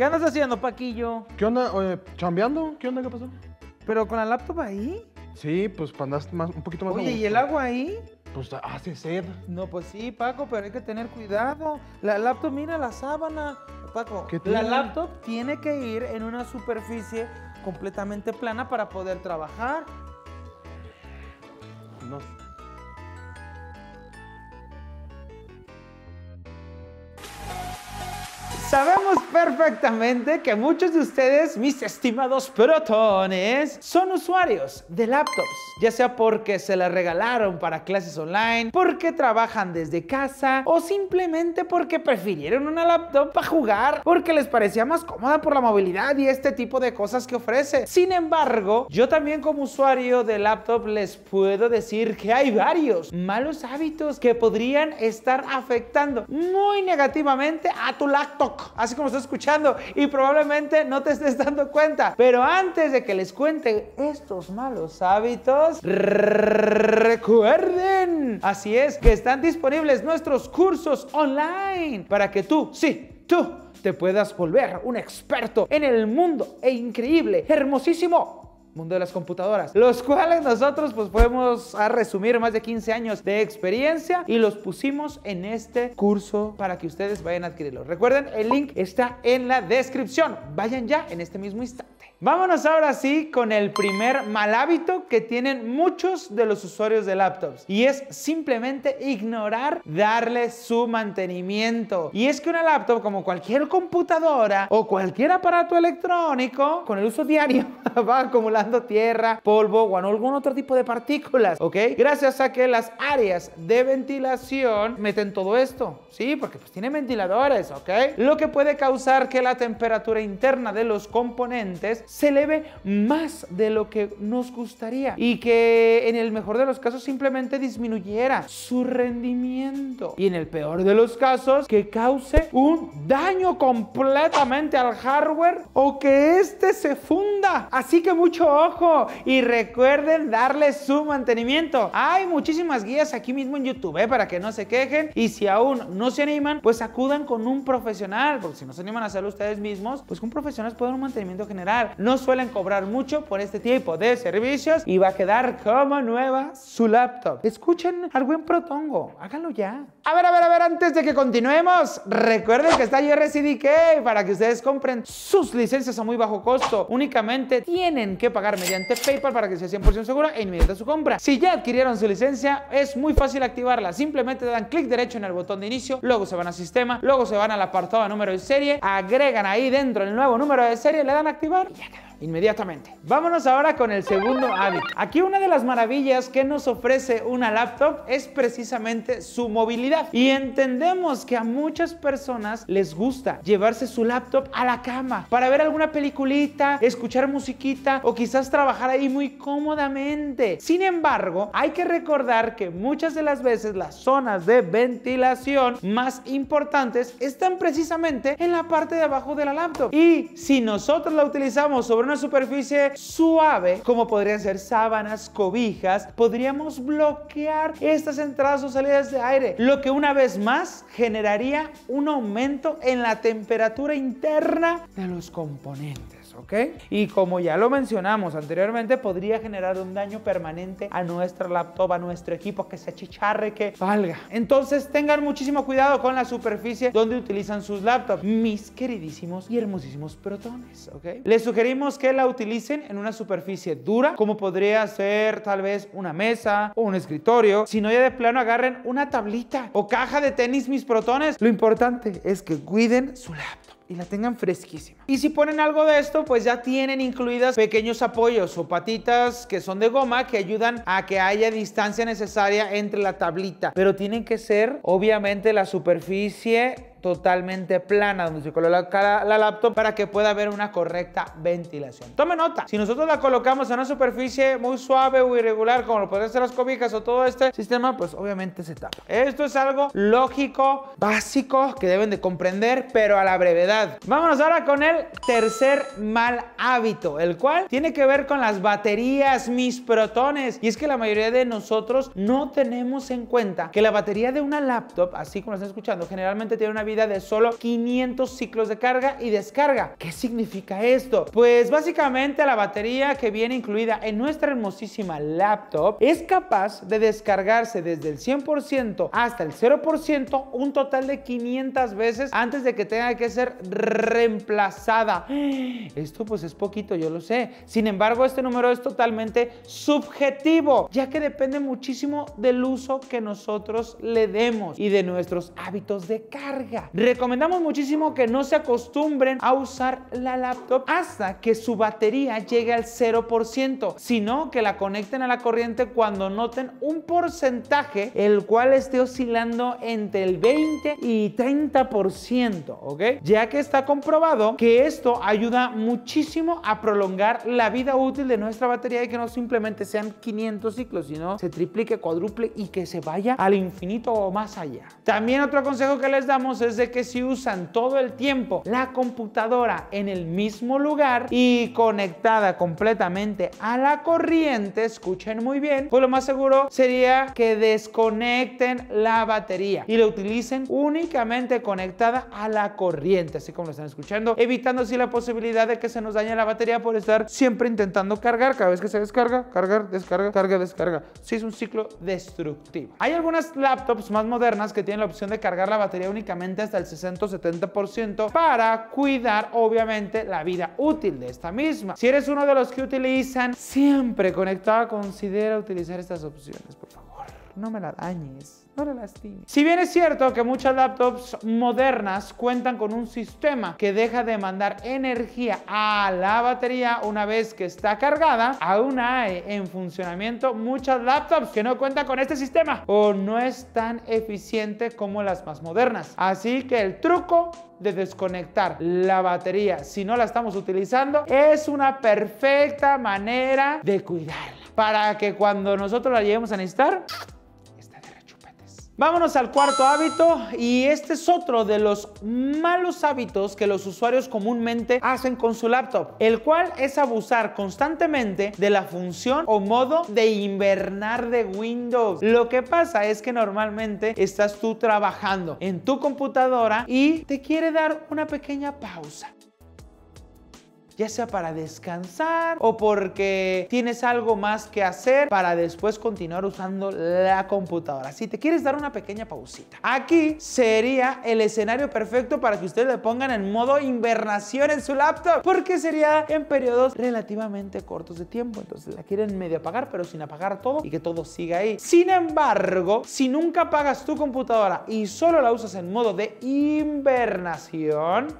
¿Qué andas haciendo, Paquillo? ¿Qué onda? ¿Chambeando? ¿Qué onda? ¿Qué pasó? ¿Pero con la laptop ahí? Sí, pues para andar un poquito más. Oye, ¿y el agua ahí? Pues hace sed. No, pues sí, Paco, pero hay que tener cuidado. La laptop, mira la sábana. Paco, la laptop tiene que ir en una superficie completamente plana para poder trabajar. No. Sabemos perfectamente que muchos de ustedes, mis estimados protones, son usuarios de laptops, ya sea porque se las regalaron para clases online, porque trabajan desde casa o simplemente porque prefirieron una laptop para jugar, porque les parecía más cómoda por la movilidad y este tipo de cosas que ofrece. Sin embargo, yo también como usuario de laptop les puedo decir que hay varios malos hábitos que podrían estar afectando muy negativamente a tu laptop, así como estoy escuchando, y probablemente no te estés dando cuenta. Pero antes de que les cuente estos malos hábitos, recuerden, así es, que están disponibles nuestros cursos online para que tú, sí, tú, te puedas volver un experto en el mundo e increíble, hermosísimo mundo de las computadoras, los cuales nosotros pues podemos resumir más de 15 años de experiencia y los pusimos en este curso para que ustedes vayan a adquirirlo. Recuerden, el link está en la descripción. Vayan ya en este mismo instante. Vámonos ahora sí con el primer mal hábito que tienen muchos de los usuarios de laptops, y es simplemente ignorar darle su mantenimiento. Y es que una laptop, como cualquier computadora o cualquier aparato electrónico, con el uso diario va acumulando tierra, polvo o algún otro tipo de partículas, ¿ok? Gracias a que las áreas de ventilación meten todo esto, ¿sí? Porque pues tienen ventiladores, ¿ok? Lo que puede causar que la temperatura interna de los componentes se eleve más de lo que nos gustaría y que en el mejor de los casos simplemente disminuyera su rendimiento, y en el peor de los casos que cause un daño completamente al hardware o que este se funda. Así que mucho ojo y recuerden darle su mantenimiento. Hay muchísimas guías aquí mismo en YouTube, para que no se quejen, y si aún no se animan, pues acudan con un profesional, porque si no se animan a hacerlo ustedes mismos, pues con profesionales pueden un mantenimiento general. No suelen cobrar mucho por este tipo de servicios y va a quedar como nueva su laptop. Escuchen al buen protongo, háganlo ya. A ver, antes de que continuemos, recuerden que está JRCDK para que ustedes compren sus licencias a muy bajo costo. Únicamente tienen que pagar mediante PayPal para que sea 100% segura e inmediata su compra. Si ya adquirieron su licencia, es muy fácil activarla. Simplemente dan clic derecho en el botón de inicio, luego se van a sistema, luego se van al apartado de número de serie, agregan ahí dentro el nuevo número de serie, le dan a activar y ya quedó inmediatamente. Vámonos ahora con el segundo hábito. Aquí una de las maravillas que nos ofrece una laptop es precisamente su movilidad, y entendemos que a muchas personas les gusta llevarse su laptop a la cama para ver alguna peliculita, escuchar musiquita o quizás trabajar ahí muy cómodamente. Sin embargo, hay que recordar que muchas de las veces las zonas de ventilación más importantes están precisamente en la parte de abajo de la laptop, y si nosotros la utilizamos sobre una superficie suave, como podrían ser sábanas, cobijas, podríamos bloquear estas entradas o salidas de aire, lo que una vez más generaría un aumento en la temperatura interna de los componentes. ¿Ok? Y como ya lo mencionamos anteriormente, podría generar un daño permanente a nuestra laptop, a nuestro equipo, que se achicharre, que valga. Entonces tengan muchísimo cuidado con la superficie donde utilizan sus laptops, mis queridísimos y hermosísimos protones, ¿ok? Les sugerimos que la utilicen en una superficie dura, como podría ser tal vez una mesa o un escritorio. Si no, ya de plano agarren una tablita o caja de tenis, mis protones. Lo importante es que cuiden su laptop y la tengan fresquísima. Y si ponen algo de esto, pues ya tienen incluidas pequeños apoyos o patitas que son de goma, que ayudan a que haya distancia necesaria entre la tablita. Pero tienen que ser, obviamente, la superficie totalmente plana donde se coloca la laptop para que pueda haber una correcta ventilación. Tome nota, si nosotros la colocamos en una superficie muy suave o irregular, como lo pueden ser las cobijas o todo este sistema, pues obviamente se tapa. Esto es algo lógico, básico, que deben de comprender, pero a la brevedad. Vámonos ahora con el tercer mal hábito, el cual tiene que ver con las baterías, mis protones. Y es que la mayoría de nosotros no tenemos en cuenta que la batería de una laptop, así como lo están escuchando, generalmente tiene una vida vida de solo 500 ciclos de carga y descarga. ¿Qué significa esto? Pues básicamente la batería que viene incluida en nuestra hermosísima laptop es capaz de descargarse desde el 100% hasta el 0% un total de 500 veces antes de que tenga que ser reemplazada. Esto pues es poquito, yo lo sé. Sin embargo, este número es totalmente subjetivo, ya que depende muchísimo del uso que nosotros le demos y de nuestros hábitos de carga. Recomendamos muchísimo que no se acostumbren a usar la laptop hasta que su batería llegue al 0%, sino que la conecten a la corriente cuando noten un porcentaje el cual esté oscilando entre el 20 y 30%, ¿ok? Ya que está comprobado que esto ayuda muchísimo a prolongar la vida útil de nuestra batería y que no simplemente sean 500 ciclos, sino se triplique, cuádruple y que se vaya al infinito o más allá. También otro consejo que les damos es de que si usan todo el tiempo la computadora en el mismo lugar y conectada completamente a la corriente, escuchen muy bien, pues lo más seguro sería que desconecten la batería y la utilicen únicamente conectada a la corriente, así como lo están escuchando, evitando así la posibilidad de que se nos dañe la batería por estar siempre intentando cargar. Cada vez que se descarga, cargar, descarga, carga, descarga. Sí, es un ciclo destructivo. Hay algunas laptops más modernas que tienen la opción de cargar la batería únicamente hasta el 60 o 70% para cuidar obviamente la vida útil de esta misma. Si eres uno de los que utilizan siempre conectada, considera utilizar estas opciones, por favor. No me la dañes. Si bien es cierto que muchas laptops modernas cuentan con un sistema que deja de mandar energía a la batería una vez que está cargada, aún hay en funcionamiento muchas laptops que no cuentan con este sistema o no es tan eficiente como las más modernas. Así que el truco de desconectar la batería si no la estamos utilizando es una perfecta manera de cuidarla para que cuando nosotros la lleguemos a necesitar, vámonos al cuarto hábito, y este es otro de los malos hábitos que los usuarios comúnmente hacen con su laptop, el cual es abusar constantemente de la función o modo de invernar de Windows. Lo que pasa es que normalmente estás tú trabajando en tu computadora y te quiere dar una pequeña pausa, ya sea para descansar o porque tienes algo más que hacer para después continuar usando la computadora. Si te quieres dar una pequeña pausita, aquí sería el escenario perfecto para que ustedes le pongan en modo invernación en su laptop, porque sería en periodos relativamente cortos de tiempo. Entonces la quieren medio apagar, pero sin apagar todo y que todo siga ahí. Sin embargo, si nunca apagas tu computadora y solo la usas en modo de hibernación,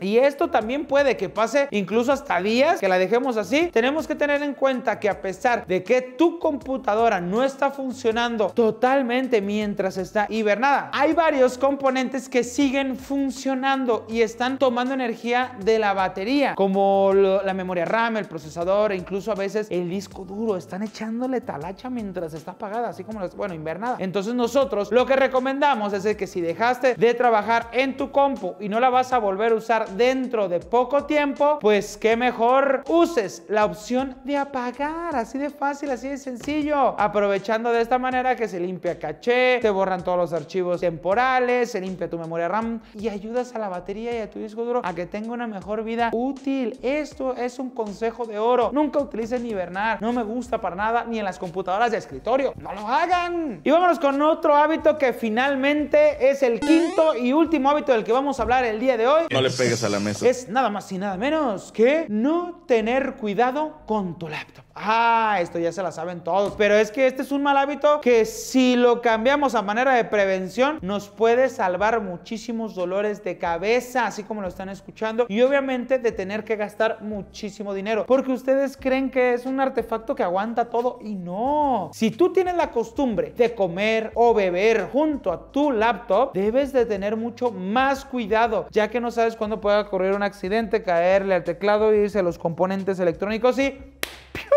y esto también puede que pase incluso hasta días que la dejemos así, tenemos que tener en cuenta que a pesar de que tu computadora no está funcionando totalmente mientras está hibernada, hay varios componentes que siguen funcionando y están tomando energía de la batería, como la memoria RAM, el procesador e incluso a veces el disco duro. Están echándole talacha mientras está apagada, así como, hibernada. Entonces nosotros lo que recomendamos es que si dejaste de trabajar en tu compu y no la vas a volver a usar dentro de poco tiempo, pues que mejor uses la opción de apagar, así de fácil, así de sencillo, aprovechando de esta manera que se limpia caché, te borran todos los archivos temporales, se limpia tu memoria RAM y ayudas a la batería y a tu disco duro a que tenga una mejor vida útil. Esto es un consejo de oro. Nunca utilicen hibernar, no me gusta para nada, ni en las computadoras de escritorio, no lo hagan. Y vámonos con otro hábito que finalmente es el quinto y último hábito del que vamos a hablar el día de hoy. No le pegues a la mesa. Es nada más y nada menos que no tener cuidado con tu laptop. Ah, esto ya se la saben todos, pero es que este es un mal hábito que si lo cambiamos a manera de prevención nos puede salvar muchísimos dolores de cabeza, así como lo están escuchando, y obviamente de tener que gastar muchísimo dinero, porque ustedes creen que es un artefacto que aguanta todo y no. Si tú tienes la costumbre de comer o beber junto a tu laptop, debes de tener mucho más cuidado, ya que no sabes cuándo puede ocurrir un accidente, caerle al teclado, irse a los componentes electrónicos y ¡piu!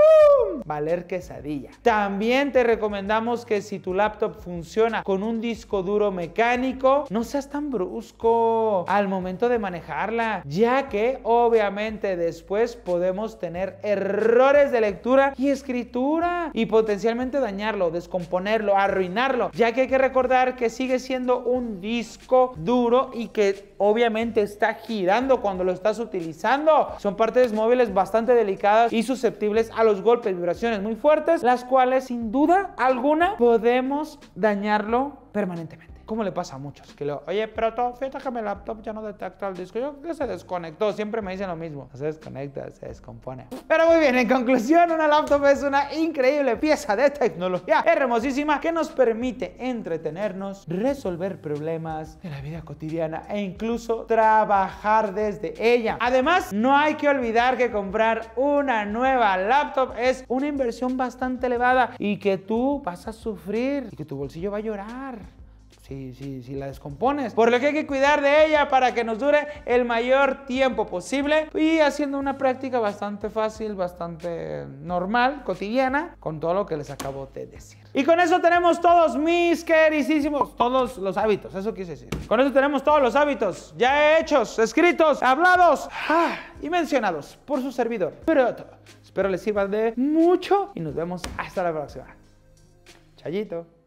valer quesadilla. También te recomendamos que si tu laptop funciona con un disco duro mecánico, no seas tan brusco al momento de manejarla, ya que obviamente después podemos tener errores de lectura y escritura y potencialmente dañarlo, descomponerlo, arruinarlo, ya que hay que recordar que sigue siendo un disco duro y que obviamente está girando cuando lo estás utilizando. Son partes móviles bastante delicadas y susceptibles a los golpes, vibraciones muy fuertes, las cuales sin duda alguna podemos dañarlo permanentemente. ¿Cómo le pasa a muchos? Que luego, oye, pero fíjate que mi laptop ya no detecta el disco. Yo creo que se desconectó. Siempre me dicen lo mismo. Se desconecta, se descompone. Pero muy bien, en conclusión, una laptop es una increíble pieza de tecnología hermosísima que nos permite entretenernos, resolver problemas de la vida cotidiana e incluso trabajar desde ella. Además, no hay que olvidar que comprar una nueva laptop es una inversión bastante elevada y que tú vas a sufrir y que tu bolsillo va a llorar. Si la descompones, por lo que hay que cuidar de ella para que nos dure el mayor tiempo posible y haciendo una práctica bastante fácil, bastante normal, cotidiana, con todo lo que les acabo de decir. Y con eso tenemos todos mis queridísimos, todos los hábitos, eso quise decir. Con eso tenemos todos los hábitos ya hechos, escritos, hablados y mencionados por su servidor. Pero todo, espero les sirva de mucho y nos vemos hasta la próxima. Chayito.